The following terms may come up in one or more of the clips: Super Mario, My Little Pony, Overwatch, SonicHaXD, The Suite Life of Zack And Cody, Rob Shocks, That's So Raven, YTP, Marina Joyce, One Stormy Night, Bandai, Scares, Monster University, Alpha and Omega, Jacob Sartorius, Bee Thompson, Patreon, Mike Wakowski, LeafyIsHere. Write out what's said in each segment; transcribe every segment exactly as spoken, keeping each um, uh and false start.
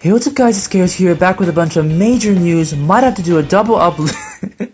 Hey, what's up guys, it's Scares here, back with a bunch of major news. Might have to do a double upload.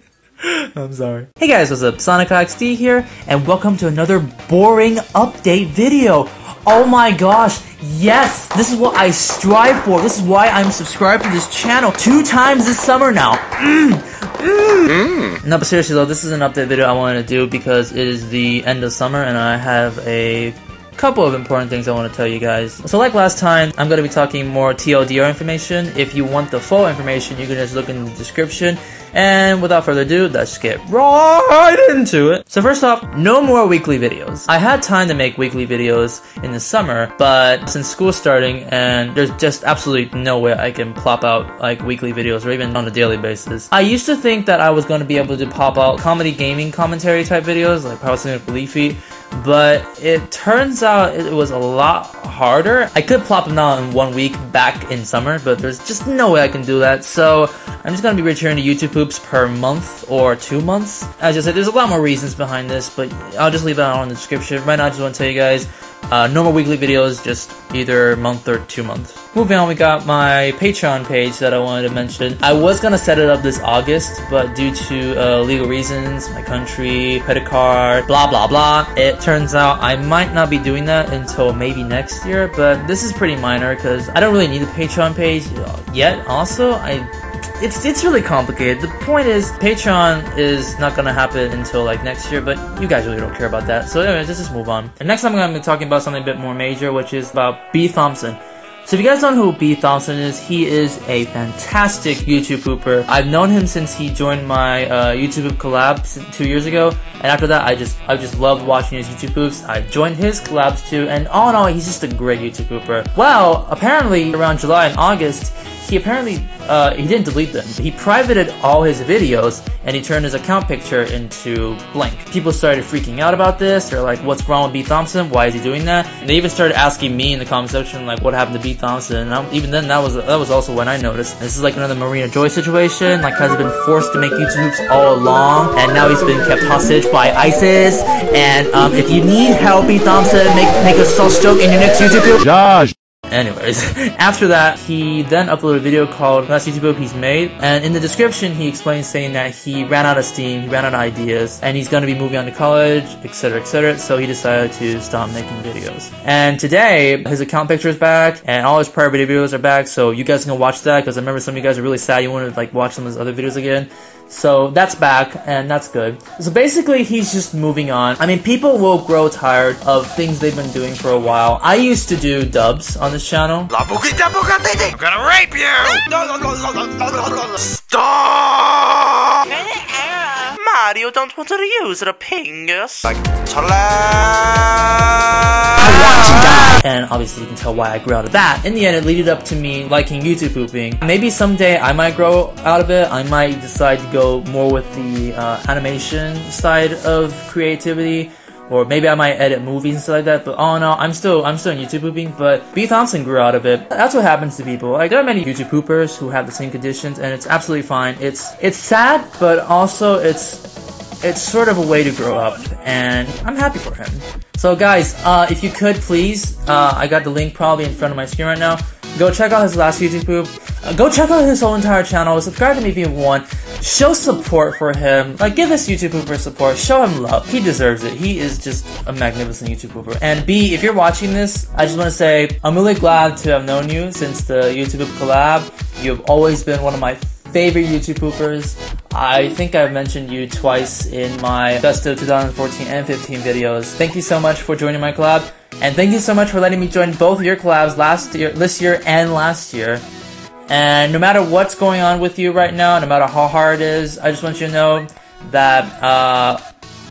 I'm sorry. Hey guys, what's up, SonicHaXD here, and welcome to another boring update video. Oh my gosh, yes, this is what I strive for, this is why I'm subscribed to this channel two times this summer now. Mm. Mm. Mm. No, but seriously though, this is an update video I wanted to do because it is the end of summer and I have a couple of important things I want to tell you guys. So like last time, I'm going to be talking more T L D R information. If you want the full information, you can just look in the description. And without further ado, let's get right into it. So first off, no more weekly videos. I had time to make weekly videos in the summer, but since school's starting and there's just absolutely no way I can plop out like weekly videos or even on a daily basis. I used to think that I was going to be able to pop out comedy gaming commentary type videos, like probably something with Leafy, but it turns out it was a lot harder. I could plop them out in one week back in summer, but there's just no way I can do that. So I'm just going to be returning to YouTube Poops per month or two months. As I said, there's a lot more reasons behind this, but I'll just leave that on the description. Right now, I just want to tell you guys, uh, no more weekly videos, just either month or two months. Moving on, we got my Patreon page that I wanted to mention. I was going to set it up this August, but due to uh, legal reasons, my country, credit card, blah blah blah, it turns out I might not be doing that until maybe next year, but this is pretty minor because I don't really need a Patreon page yet. Also, I... It's, it's really complicated. The point is, Patreon is not gonna happen until like next year, but you guys really don't care about that. So anyway, let's just move on. And next I'm gonna be talking about something a bit more major, which is about Bee Thompson. So if you guys don't know who Bee Thompson is, he is a fantastic YouTube pooper. I've known him since he joined my uh, YouTube poop collab two years ago, and after that, I just I just loved watching his YouTube poops. I joined his collabs too, and all in all, he's just a great YouTube pooper. Well, apparently around July and August, he apparently uh, he didn't delete them. He privated all his videos, and he turned his account picture into blank. People started freaking out about this. They're like, "What's wrong with Bee Thompson? Why is he doing that?" And they even started asking me in the comment section, like, "What happened to Bee Thompson?" And I'm, even then, that was that was also when I noticed. This is like another Marina Joyce situation. Like, has been forced to make YouTube hoops all along, and now he's been kept hostage by ISIS. And um, if you need help, Bee Thompson, make make a sauce joke in your next YouTube video. Josh. Anyways, after that, he then uploaded a video called Last YouTube Poop He's Made, and in the description, he explains saying that he ran out of steam, he ran out of ideas, and he's gonna be moving on to college, etc, et cetera, so he decided to stop making videos. And today, his account picture is back, and all his prior videos are back, so you guys can watch that, because I remember some of you guys are really sad you wanted to like watch some of his other videos again. So that's back, and that's good. So basically, he's just moving on. I mean, people will grow tired of things they've been doing for a while. I used to do dubs on this channel. I'm gonna rape you! Stop! Mario don't want to use a pingus. Like, and obviously you can tell why I grew out of that. In the end, it leaded up to me liking YouTube pooping. Maybe someday I might grow out of it. I might decide to go more with the uh, animation side of creativity. Or maybe I might edit movies and stuff like that, but oh no, I'm still I'm still in YouTube pooping, but Bee Thompson grew out of it. That's what happens to people. Like, there are many YouTube poopers who have the same conditions, and it's absolutely fine. It's it's sad, but also it's it's sort of a way to grow up, and I'm happy for him. So guys, uh, if you could please, uh, I got the link probably in front of my screen right now. Go check out his last YouTube poop. Uh, go check out his whole entire channel. Subscribe to me if you want. Show support for him. Like, give this YouTube pooper support. Show him love. He deserves it. He is just a magnificent YouTube pooper. And B, if you're watching this, I just want to say I'm really glad to have known you since the YouTube collab. You have always been one of my favorite YouTube poopers. I think I've mentioned you twice in my best of two thousand fourteen and fifteen videos. Thank you so much for joining my collab. And thank you so much for letting me join both of your collabs last year, this year and last year. And no matter what's going on with you right now, no matter how hard it is, I just want you to know that uh,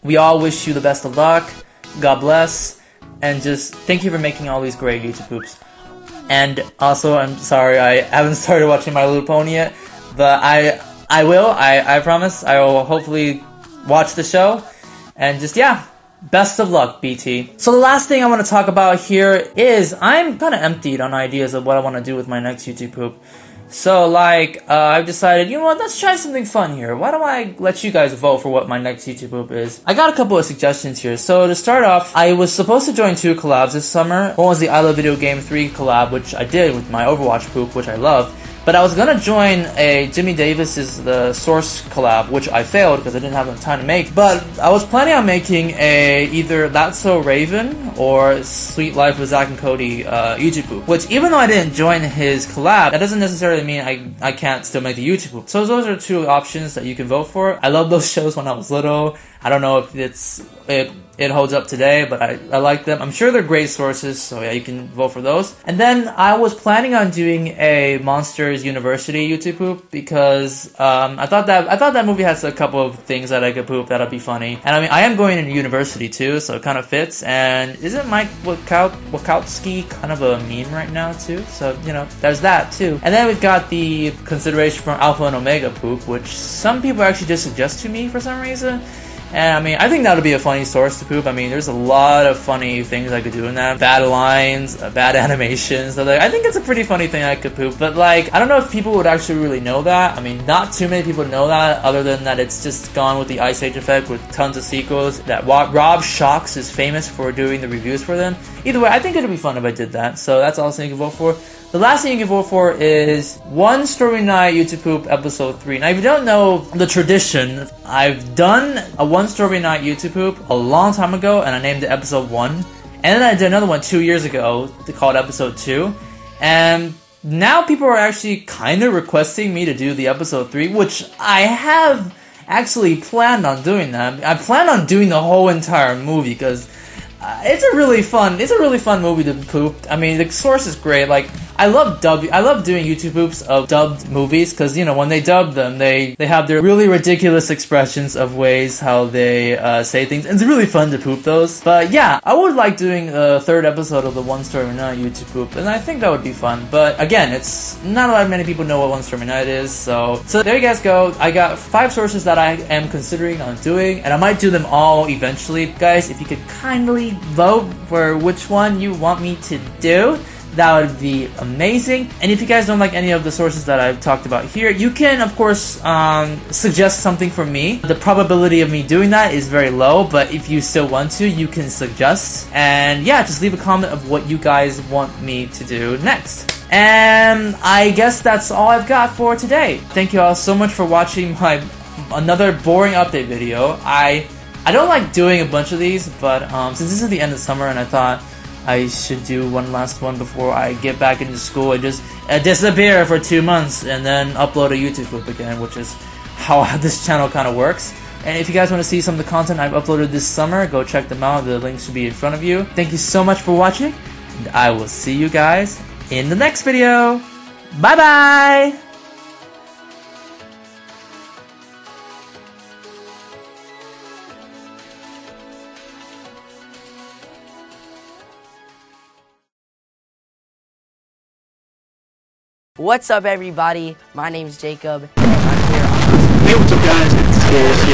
we all wish you the best of luck, God bless, and just thank you for making all these great YouTube poops. And also, I'm sorry I haven't started watching My Little Pony yet, but I I will, I, I promise, I will hopefully watch the show, and just yeah. Best of luck, B T. So the last thing I want to talk about here is I'm kind of emptied on ideas of what I want to do with my next YouTube poop. So, like, uh, I've decided, you know what, let's try something fun here. Why don't I let you guys vote for what my next YouTube poop is? I got a couple of suggestions here. So, to start off, I was supposed to join two collabs this summer. One was the I Love Video Game three collab, which I did with my Overwatch poop, which I love. But I was gonna join a Jimmy Davis's The Source collab, which I failed because I didn't have enough time to make. But I was planning on making a either That's So Raven or Suite Life of Zack And Cody uh, YouTube poop. Which, even though I didn't join his collab, that doesn't necessarily mean I, I can't still make the YouTube poop. So those are two options that you can vote for. I love those shows when I was little. I don't know if it's it it holds up today, but I, I like them. I'm sure they're great sources, so yeah, you can vote for those. And then I was planning on doing a Monster University YouTube poop because um, I thought that I thought that movie has a couple of things that I could poop that'll be funny. And I mean, I am going into university too, so it kind of fits. And isn't Mike Wakowski kind of a meme right now too? So you know, there's that too. And then we've got the consideration for Alpha and Omega poop, which some people actually did suggest to me for some reason. And, I mean, I think that would be a funny source to poop. I mean, there's a lot of funny things I could do in that. Bad lines, uh, bad animations. So, like, I think it's a pretty funny thing I could poop. But, like, I don't know if people would actually really know that. I mean, not too many people know that, other than that it's just gone with the Ice Age effect with tons of sequels. That Rob Shocks is famous for doing the reviews for them. Either way, I think it would be fun if I did that. So, that's all you can vote for. The last thing you can vote for is One Stormy Night YouTube Poop Episode three. Now, if you don't know the tradition, I've done a One Stormy Night YouTube Poop a long time ago, and I named it Episode one. And then I did another one two years ago called Episode two. And now people are actually kind of requesting me to do the Episode three, which I have actually planned on doing that. I plan on doing the whole entire movie, because it's a really fun, it's a really fun movie to poop. I mean, the source is great. Like, I love dub. I love doing YouTube poops of dubbed movies because, you know, when they dub them, they they have their really ridiculous expressions of ways how they uh, say things. And it's really fun to poop those. But yeah, I would like doing a third episode of the One Stormy Night YouTube poop, and I think that would be fun. But again, it's not a lot of many people know what One Stormy Night is, so so there you guys go. I got five sources that I am considering on doing, and I might do them all eventually, guys. If you could kindly vote for which one you want me to do, that would be amazing. And if you guys don't like any of the sources that I've talked about here, you can, of course, um, suggest something for me. The probability of me doing that is very low, but if you still want to, you can suggest. And yeah, just leave a comment of what you guys want me to do next. And I guess that's all I've got for today. Thank you all so much for watching my another boring update video. I, I don't like doing a bunch of these, but um, since this is the end of summer and I thought I should do one last one before I get back into school and just uh, disappear for two months and then upload a YouTube clip again, which is how this channel kind of works. And if you guys want to see some of the content I've uploaded this summer, go check them out. The links should be in front of you. Thank you so much for watching, and I will see you guys in the next video. Bye-bye! What's up, everybody? My name's Jacob, and I'm here on Hey, what's up, guys? It's Scares here.